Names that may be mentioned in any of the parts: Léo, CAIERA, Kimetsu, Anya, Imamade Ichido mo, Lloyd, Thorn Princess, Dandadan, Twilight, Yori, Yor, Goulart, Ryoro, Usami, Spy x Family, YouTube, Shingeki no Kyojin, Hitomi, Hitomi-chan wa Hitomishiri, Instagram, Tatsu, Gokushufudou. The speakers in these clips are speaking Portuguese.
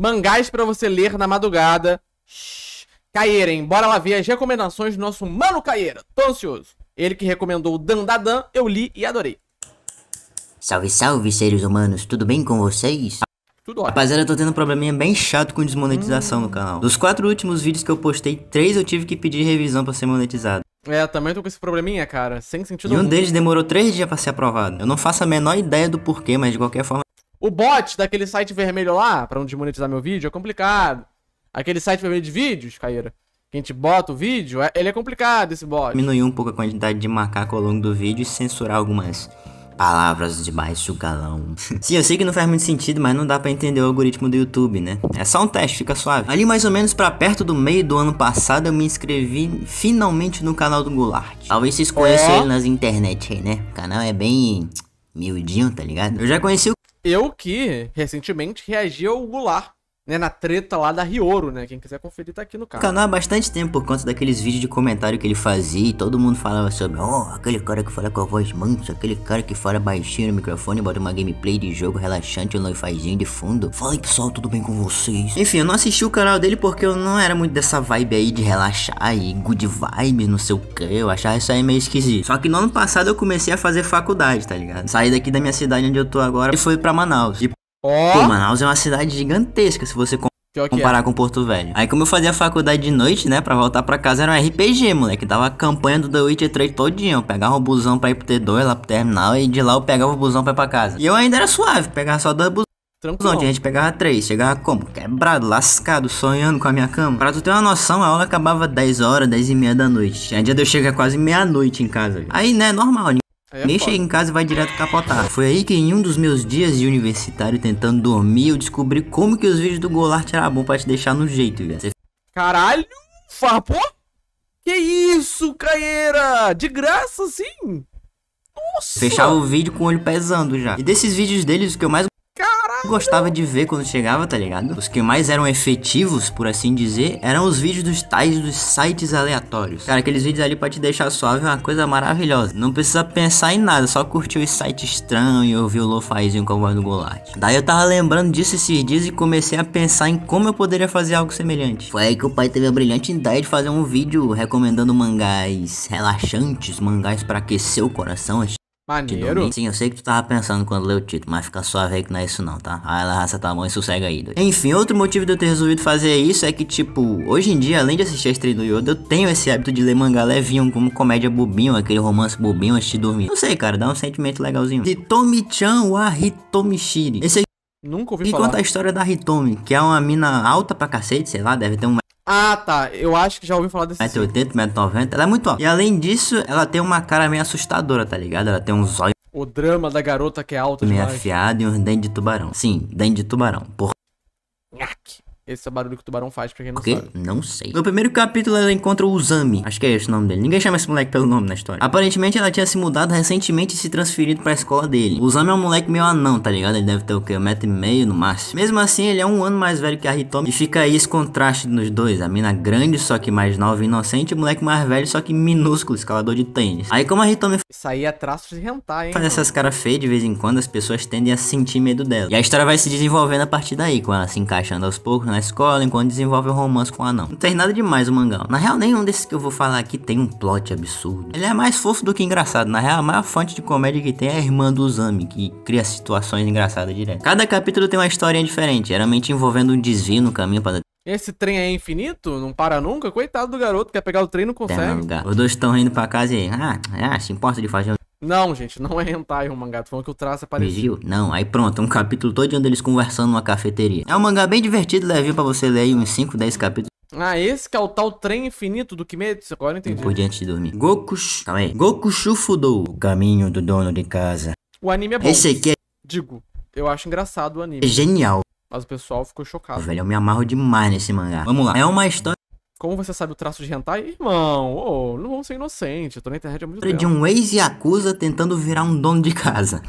mangás pra você ler na madrugada. CAIERA, hein? Bora lá ver as recomendações do nosso mano CAIERA. Tô ansioso. Ele que recomendou o Dandadan, eu li e adorei. Salve, salve, seres humanos. Tudo bem com vocês? Tudo ótimo. Rapaziada, eu tô tendo um probleminha bem chato com desmonetização no canal. Dos 4 últimos vídeos que eu postei, 3 eu tive que pedir revisão pra ser monetizado. É, eu também tô com esse probleminha, cara. Sem sentido nenhum. E um deles demorou 3 dias pra ser aprovado. Eu não faço a menor ideia do porquê, mas de qualquer forma... O bot daquele site vermelho lá, pra não desmonetizar meu vídeo, é complicado. Aquele site vermelho de vídeos, CAIERA, que a gente bota o vídeo, ele é complicado, esse bot. Diminuiu um pouco a quantidade de macaco ao longo do vídeo e censurar algumas palavras de baixo galão. Sim, eu sei que não faz muito sentido, mas não dá pra entender o algoritmo do YouTube, né? É só um teste, fica suave. Ali mais ou menos pra perto do meio do ano passado, eu me inscrevi finalmente no canal do Goulart. Talvez vocês conheçam ele nas internet aí, né? O canal é bem miudinho, tá ligado? Eu já conheci o... Eu que recentemente reagi ao Goulart, né, na treta lá da Ryoro, né? Quem quiser conferir tá aqui no canal. O canal há bastante tempo por conta daqueles vídeos de comentário que ele fazia e todo mundo falava sobre aquele cara que fala com a voz mansa, aquele cara que fala baixinho no microfone, bota uma gameplay de jogo relaxante, um lo-fizinho de fundo. Fala aí, pessoal, tudo bem com vocês? Enfim, eu não assisti o canal dele porque eu não era muito dessa vibe aí de relaxar e good vibes, não sei o que, eu achava isso aí meio esquisito. Só que no ano passado eu comecei a fazer faculdade, tá ligado? Saí daqui da minha cidade onde eu tô agora e fui pra Manaus. E pô, Manaus é uma cidade gigantesca, se você comparar com Porto Velho. Aí como eu fazia a faculdade de noite, né, pra voltar pra casa era um RPG, moleque. Dava a campanha do The Witcher 3 todinha. Eu pegava o busão pra ir pro T2, lá pro terminal, e de lá eu pegava o busão pra ir pra casa. E eu ainda era suave, pegava só 2 busões. Tranquilo. Ontem a gente pegava 3, chegava como? Quebrado, lascado, sonhando com a minha cama. Pra tu ter uma noção, a aula acabava 10 horas, 10 e meia da noite. Tinha dia de eu chegar quase meia-noite em casa, viu? Aí, né, normal, nem chega em casa e vai direto capotar. Foi aí que em um dos meus dias de universitário tentando dormir, eu descobri como que os vídeos do Goulart eram bons pra te deixar no jeito, velho. Caralho, farpou? Que isso, CAIERA? De graça, sim? Nossa! Fechava o vídeo com o olho pesando já. E desses vídeos deles, o que eu mais gostava de ver quando chegava, tá ligado? Os que mais eram efetivos, por assim dizer, eram os vídeos dos tais dos sites aleatórios. Cara, aqueles vídeos ali pra te deixar suave é uma coisa maravilhosa. Não precisa pensar em nada, só curtir os sites estranhos e ouvir o lo-fizinho com a voz do Goulart. Daí eu tava lembrando disso esses dias e comecei a pensar em como eu poderia fazer algo semelhante. Foi aí que o pai teve a brilhante ideia de fazer um vídeo recomendando mangás relaxantes, mangás pra aquecer o coração. Maneiro. Sim, eu sei que tu tava pensando quando leu o título, mas fica suave aí que não é isso não, tá? Aí ela raça tua mão e sossega aí, doido. Enfim, outro motivo de eu ter resolvido fazer isso é que, tipo, hoje em dia, além de assistir a estreia do Yoda, eu tenho esse hábito de ler mangá levinho, como comédia bobinho, aquele romance bobinho antes de dormir. Não sei, cara, dá um sentimento legalzinho. Hitomi-chan wa Hitomishiri. Esse aqui... Nunca ouvi falar. E conta a história da Hitomi, que é uma mina alta pra cacete, sei lá, deve ter um... Ah, tá. Eu acho que já ouvi falar desse... 1,80m, 1,90m. Ela é muito alta. E além disso, ela tem uma cara meio assustadora, tá ligado? Ela tem uns olhos... O drama da garota que é alta demais. Meio afiado e uns dentes de tubarão. Sim, dente de tubarão. Porra. Esse é o barulho que o tubarão faz, pra quem não sabe. Não sei. No primeiro capítulo ela encontra o Usami. Acho que é esse o nome dele. Ninguém chama esse moleque pelo nome na história. Aparentemente ela tinha se mudado recentemente e se transferido pra escola dele. O Usami é um moleque meio anão, tá ligado? Ele deve ter o quê? 1,5m no máximo. Mesmo assim, ele é um ano mais velho que a Hitomi. E fica aí esse contraste nos dois. A mina grande, só que mais nova e inocente. E o moleque mais velho, só que minúsculo, escalador de tênis. Aí como a Hitomi... Isso aí é traço de hentai, hein? Faz essas caras feias de vez em quando, as pessoas tendem a sentir medo dela. E a história vai se desenvolvendo a partir daí, com ela se encaixando aos poucos, né? Escola, enquanto desenvolve o romance com o anão. Não tem nada demais o mangá. Na real, nenhum desses que eu vou falar aqui tem um plot absurdo. Ele é mais fofo do que engraçado. Na real, a maior fonte de comédia que tem é a irmã do Usami, que cria situações engraçadas direto. Cada capítulo tem uma historinha diferente, geralmente envolvendo um desvio no caminho para... Esse trem é infinito? Não para nunca? Coitado do garoto, quer pegar o trem e não consegue. Os dois estão indo pra casa e... se importa de fazer... Não, gente, não é hentai o mangá, tô falando que o traço é parecido. Viu? Não, aí pronto, um capítulo todo onde eles conversando numa cafeteria. É um mangá bem divertido, levinho pra você ler aí uns 5, 10 capítulos. Ah, esse que é o tal trem infinito do Kimetsu, agora eu entendi. Por diante de dormir. Gokushufudou, o caminho do dono de casa. O anime é bom. Esse aqui é... Digo, eu acho engraçado o anime. É genial. Mas o pessoal ficou chocado. Velho, eu me amarro demais nesse mangá. Vamos lá, é uma história... Como você sabe o traço de hentai? Irmão, não vamos ser inocentes, eu tô na internet há muito tempo. De um ex-yakuza tentando virar um dono de casa.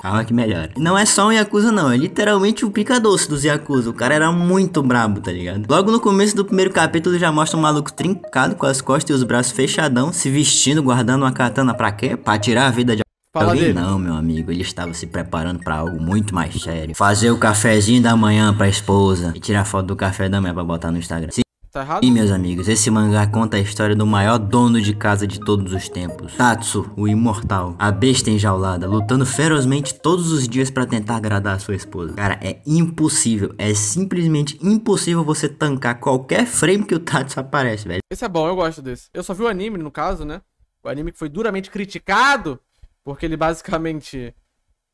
Calma que melhora. Não é só um yakuza não, é literalmente o pica-doce dos yakuza. O cara era muito brabo, tá ligado? Logo no começo do primeiro capítulo já mostra um maluco trincado com as costas e os braços fechadão, se vestindo, guardando uma katana pra quê? Pra tirar a vida de... Fala ali dele. Não, meu amigo, ele estava se preparando pra algo muito mais sério. Fazer o cafezinho da manhã pra esposa e tirar foto do café da manhã pra botar no Instagram. Sim. Tá errado? E meus amigos, esse mangá conta a história do maior dono de casa de todos os tempos, Tatsu, o imortal, a besta enjaulada, lutando ferozmente todos os dias pra tentar agradar a sua esposa. Cara, é impossível, é simplesmente impossível você tancar qualquer frame que o Tatsu aparece, velho. Esse é bom, eu gosto desse. Eu só vi o anime, no caso, né? O anime que foi duramente criticado, porque ele basicamente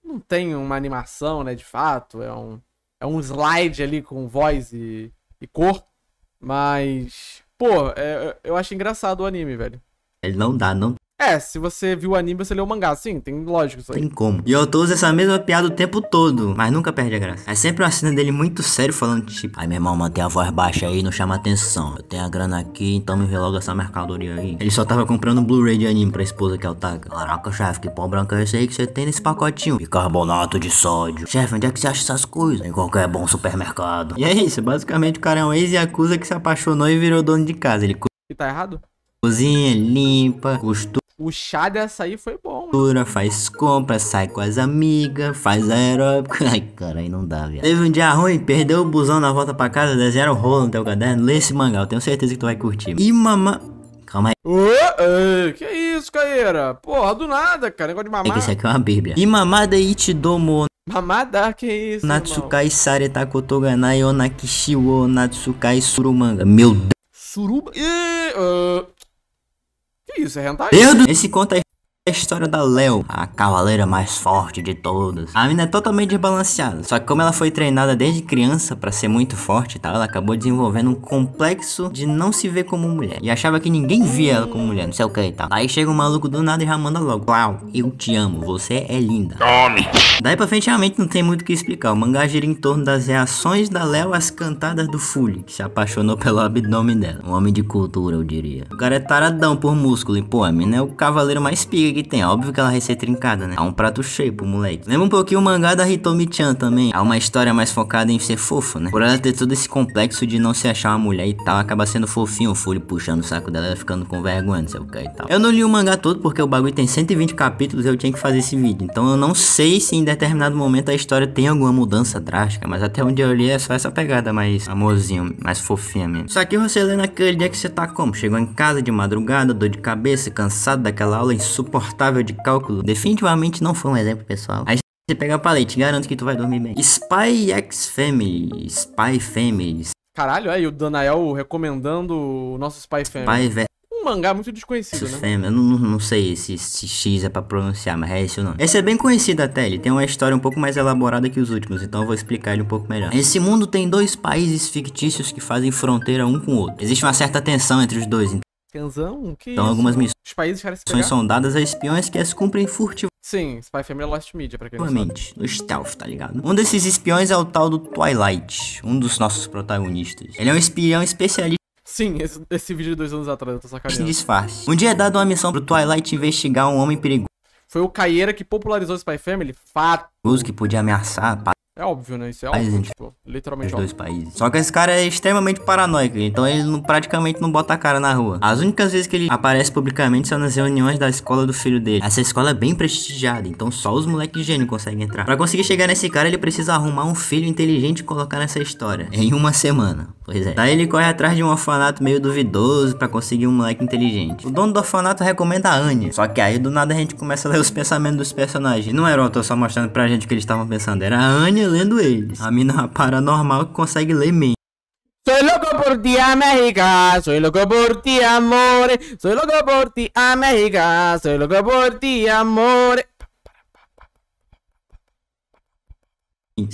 não tem uma animação, né, de fato, é um slide ali com voz e cor. Mas, pô, eu acho engraçado o anime, velho. Ele não dá, não. É, se você viu o anime, você leu o mangá. Sim, tem lógico isso aí. Tem como. E eu tô usando essa mesma piada o tempo todo, mas nunca perde a graça. É sempre uma cena dele muito sério falando, tipo... Aí, meu irmão, mantém a voz baixa aí e não chama atenção. Eu tenho a grana aqui, então me reloga essa mercadoria aí. Ele só tava comprando um Blu-ray de anime pra esposa que é o Taka. Caraca, chefe, que pó branco é esse aí que você tem nesse pacotinho? Bicarbonato de sódio. Chefe, onde é que você acha essas coisas? Em qualquer bom supermercado. E é isso, basicamente o cara é um ex-yakuza que se apaixonou e virou dono de casa. Ele... E tá errado? Cozinha, limpa, costura. O chá dessa aí foi bom. Faz compra, sai com as amigas, faz aeróbico. Ai, cara, aí não dá, velho. Teve um dia ruim, perdeu o busão na volta pra casa, desenharam o rolo no teu caderno. Lê esse mangá, eu tenho certeza que tu vai curtir. E mamá... Calma aí. Que isso, Caieira? Porra, do nada, cara. Negócio de mamar. É que isso aqui é uma bíblia. Imamade Ichido mo. Mamada, que isso, Natsukai sareta kotoganai onakishi wo Natsukai surumanga. Meu Deus. Suruba... Que isso, é rentável? Esse conta é a história da Léo, a cavaleira mais forte de todas. A mina é totalmente desbalanceada, só que como ela foi treinada desde criança pra ser muito forte e tal, ela acabou desenvolvendo um complexo de não se ver como mulher. E achava que ninguém via ela como mulher, não sei o que e tal. Aí chega um maluco do nada e já manda logo. Uau, eu te amo, você é linda. Tome. Daí pra frente realmente não tem muito o que explicar. O mangá gira em torno das reações da Léo às cantadas do Fully, que se apaixonou pelo abdômen dela. Um homem de cultura, eu diria. O cara é taradão por músculo e pô, a mina é o cavaleiro mais pica que tem, óbvio que ela vai ser trincada, né? É um prato cheio pro moleque. Lembra um pouquinho o mangá da Hitomi-chan também. É uma história mais focada em ser fofo, né? Por ela ter todo esse complexo de não se achar uma mulher e tal, acaba sendo fofinho, o Fully puxando o saco dela, ficando com vergonha, não sei o que e tal. Eu não li o mangá todo porque o bagulho tem 120 capítulos e eu tinha que fazer esse vídeo. Então eu não sei se em determinado momento a história tem alguma mudança drástica, mas até onde eu li é só essa pegada mais amorzinho, mais fofinha mesmo. Só que você lê naquele dia que você tá como? Chegou em casa de madrugada, dor de cabeça, cansado daquela aula insuportável. De cálculo, definitivamente não foi um exemplo pessoal. Aí você pega a paleta, garanto que tu vai dormir bem. Spy x Family, Spy Family. Caralho, aí o Danael recomendando o nosso Spy Family. Um mangá muito desconhecido, né? Family. Eu não sei se X é pra pronunciar, mas é esse o nome. Esse é bem conhecido até, ele tem uma história um pouco mais elaborada que os últimos, então eu vou explicar ele um pouco melhor. Esse mundo tem dois países fictícios que fazem fronteira um com o outro. Existe uma certa tensão entre os dois, então. Tensão? Que então, isso? Algumas missões. Os países querem se pegar? São dadas a espiões que as cumprem furtivamente. Sim, Spy Family é Lost Media, pra quem não sabe. No stealth, tá ligado? Um desses espiões é o tal do Twilight, um dos nossos protagonistas. Ele é um espião especialista. Sim, esse vídeo de 2 anos atrás, eu tô sacaneando. Disfarce. Um dia é dado uma missão pro Twilight investigar um homem perigoso. Foi o CAIERA que popularizou o Spy Family? Fato. Que podia ameaçar, é óbvio, né? Isso é óbvio, tipo, literalmente óbvio. Dois países. Só que esse cara é extremamente paranoico, então ele praticamente não bota a cara na rua. As únicas vezes que ele aparece publicamente são nas reuniões da escola do filho dele. Essa escola é bem prestigiada, então só os moleques gênios conseguem entrar. Pra conseguir chegar nesse cara, ele precisa arrumar um filho inteligente e colocar nessa história. Em uma semana. Pois é. Daí ele corre atrás de um orfanato meio duvidoso pra conseguir um moleque inteligente. O dono do orfanato recomenda a Anya. Só que aí do nada a gente começa a ler os pensamentos dos personagens. Não era o autor só mostrando pra gente o que eles estavam pensando, era a Anya lendo eles. A mina paranormal que consegue ler mente. Soy loco por ti, América. Soy loco por ti, amore. Soy loco por ti, América. Soy loco por ti, amore.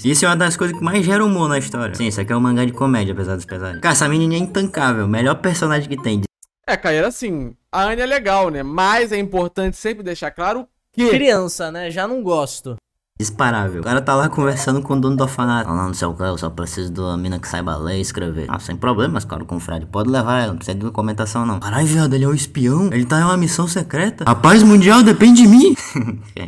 Isso é uma das coisas que mais gera humor na história. Sim, isso aqui é um mangá de comédia, apesar dos pesares. Cara, essa menina é intancável. Melhor personagem que tem. É, Caíra, assim, a Anya é legal, né? Mas é importante sempre deixar claro que... Criança, né? Já não gosto. disparável. O cara tá lá conversando com o dono do orfanato. Falando, não sei o que, eu só preciso de uma mina que saiba ler e escrever. Ah, sem problemas, cara, com o Fred. Pode levar ela, não precisa de documentação, não. Caralho, viado, ele é um espião. Ele tá em uma missão secreta. A paz mundial depende de mim.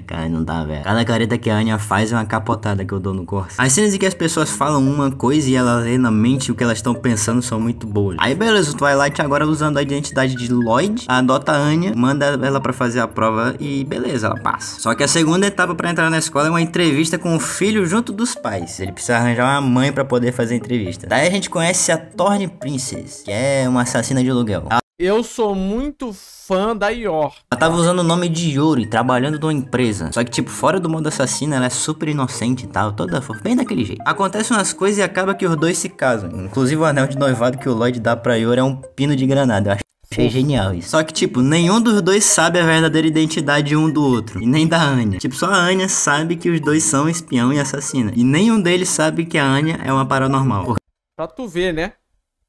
Cara, não dá, velho. Cada careta que a Anya faz é uma capotada que eu dou no corpo. As cenas em que as pessoas falam uma coisa e ela lê na mente o que elas estão pensando são muito boas. Aí, beleza, o Twilight agora usando a identidade de Lloyd, adota a Anya, manda ela pra fazer a prova e beleza, ela passa. Só que a segunda etapa pra entrar na escola é uma entrevista com o filho junto dos pais. Ele precisa arranjar uma mãe pra poder fazer a entrevista. Daí a gente conhece a Thorn Princess, que é uma assassina de aluguel. Eu sou muito fã da Yor. Ela tava usando o nome de Yori, trabalhando numa empresa. Só que, tipo, fora do mundo assassino, ela é super inocente e tal, toda fofa, bem daquele jeito. Acontecem umas coisas e acaba que os dois se casam. Inclusive o anel de noivado que o Lloyd dá pra Yor é um pino de granada, eu acho. Achei genial isso. Só que, tipo, nenhum dos dois sabe a verdadeira identidade um do outro. E nem da Anya. Tipo, só a Anya sabe que os dois são espião e assassina. E nenhum deles sabe que a Anya é uma paranormal. Pra tu ver, né?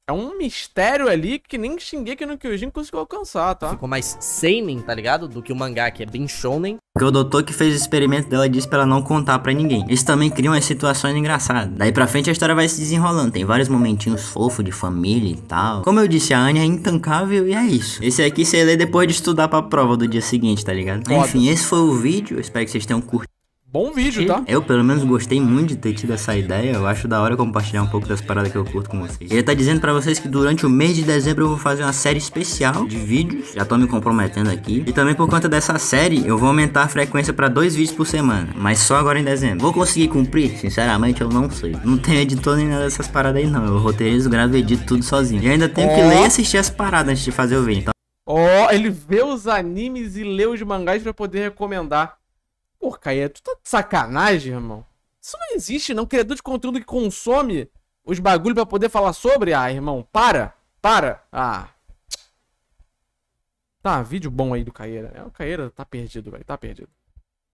É um mistério ali que nem Shingeki no Kyojin conseguiu alcançar, tá? Ficou mais seinen, tá ligado? Do que o mangá, que é bem shonen. Porque o doutor que fez o experimento dela disse pra ela não contar pra ninguém. Isso também cria umas situações engraçadas. Daí pra frente a história vai se desenrolando. Tem vários momentinhos fofos de família e tal. Como eu disse, a Anya é intancável e é isso. Esse aqui você lê depois de estudar pra prova do dia seguinte, tá ligado? Foda. Enfim, esse foi o vídeo. Eu espero que vocês tenham curtido. Bom vídeo, tá? Eu, pelo menos, gostei muito de ter tido essa ideia. Eu acho da hora compartilhar um pouco das paradas que eu curto com vocês. Ele tá dizendo pra vocês que durante o mês de dezembro eu vou fazer uma série especial de vídeos. Já tô me comprometendo aqui. E também por conta dessa série, eu vou aumentar a frequência pra 2 vídeos por semana. Mas só agora em dezembro. Vou conseguir cumprir? Sinceramente, eu não sei. Não tenho editor nem nada dessas paradas aí, não. Eu roteirizo, gravo e edito tudo sozinho. E ainda tenho que ler e assistir as paradas antes de fazer o vídeo. Então... ele vê os animes e lê os mangás pra poder recomendar. Pô, Caíra, tu tá de sacanagem, irmão? Isso não existe, não. Criador de conteúdo que consome os bagulho pra poder falar sobre? Ah, irmão, para. Ah. Tá, vídeo bom aí do Caíra. O Caíra tá perdido, velho, tá perdido.